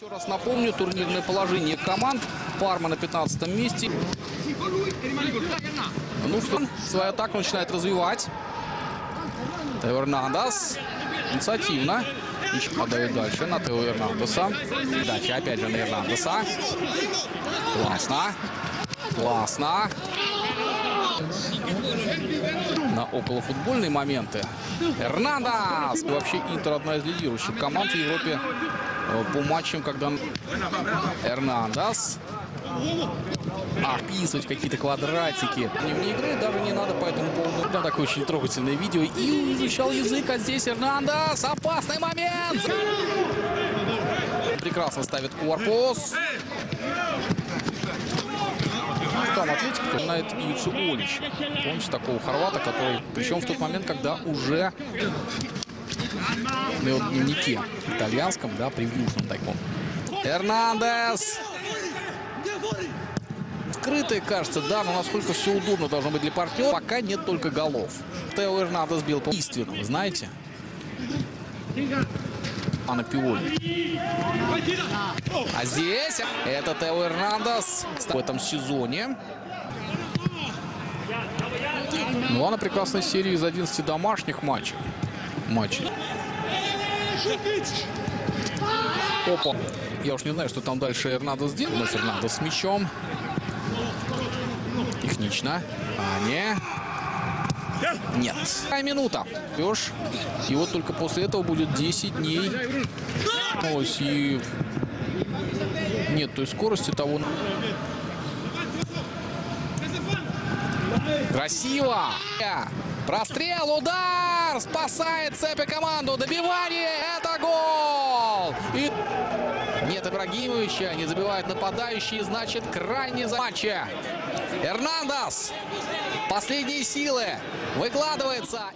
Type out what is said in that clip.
Еще раз напомню турнирное положение команд. Парма на 15-м месте. Ну что, свою атаку начинает развивать. Тео Эрнандес инициативно. Подает дальше на Тео Эрнандеса. Дальше опять же на Эрнандеса. Классно. Классно. На околофутбольные моменты. Эрнандес! Вообще Интер одна из лидирующих команд в Европе по матчам, когда Эрнандес описывать какие-то квадратики. Вне игры даже не надо, поэтому поводу. Да, такое очень трогательное видео. И изучал язык, а здесь Эрнандес. Опасный момент! Прекрасно ставит корпус. Там атлетик напоминает яйцу Олич. Помните такого хорвата, который... Причем в тот момент, когда уже на его дневнике итальянском, да, превьюшном таком. Эрнандес! Открытые, кажется, да, но насколько все удобно должно быть для партнера, пока нет только голов. Тео Эрнандес бил по убийственному, знаете? А на Пиоли. А здесь это Тео Эрнандес в этом сезоне. Ну а на прекрасной серии из 11 домашних матчей. Опа. Я уж не знаю, что там дальше Эрнандес сделал. Но Эрнандес с мячом. Технично. А не... Нет. 1 минута. И вот только после этого будет 10 дней. И нет той скорости того. Красиво. Прострел, удар. Спасает цепи команду. Добивание. Это гол. И... Нет Ибрагимовича. Не забивает нападающий. Значит, крайне за матча. Эрнандес. Последние силы выкладывается.